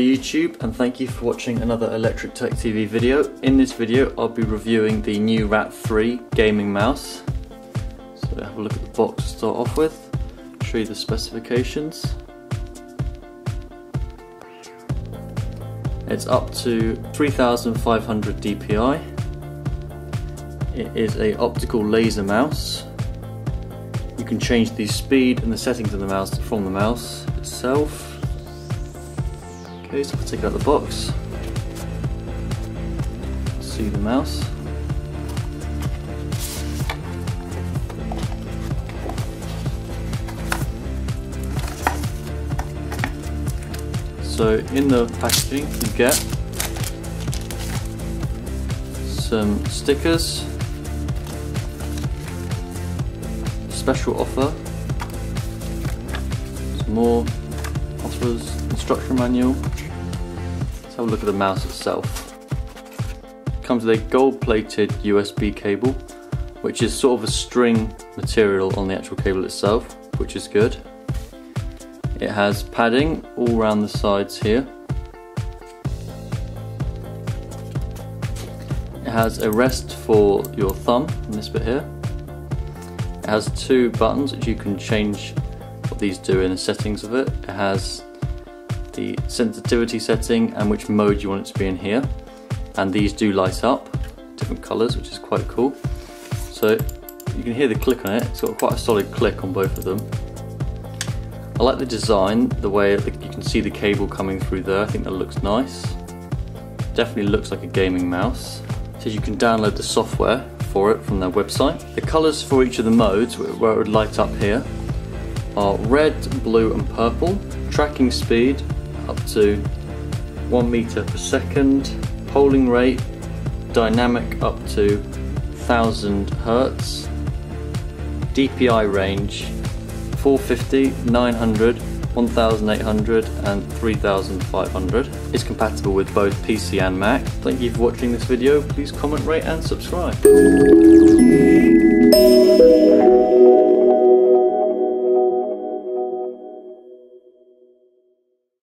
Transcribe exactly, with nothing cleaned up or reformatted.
YouTube, and thank you for watching another Electric Tech T V video. In this video I'll be reviewing the new R A T three gaming mouse. So have a look at the box to start off with, show you the specifications. It's up to three thousand five hundred D P I. It is an optical laser mouse. You can change the speed and the settings of the mouse from the mouse itself. Okay, so I'll take out the box, see the mouse. So in the packaging you get some stickers, special offer, some more offers, instruction manual. Let's have a look at the mouse itself. It comes with a gold-plated U S B cable, which is sort of a string material on the actual cable itself, which is good. It has padding all around the sides here. It has a rest for your thumb in this bit here. It has two buttons which you can change what these do in the settings of it. It has the sensitivity setting and which mode you want it to be in here. And these do light up, different colours, which is quite cool. So you can hear the click on it, it's got quite a solid click on both of them. I like the design, the way you can see the cable coming through there. I think that looks nice. Definitely looks like a gaming mouse. So you can download the software for it from their website. The colours for each of the modes, where it would light up here, are red, blue and purple. Tracking speed up to one meter per second. Polling rate, dynamic up to one thousand hertz. D P I range, four fifty, nine hundred, one thousand eight hundred and three thousand five hundred. It's compatible with both P C and Mac. Thank you for watching this video. Please comment, rate and subscribe.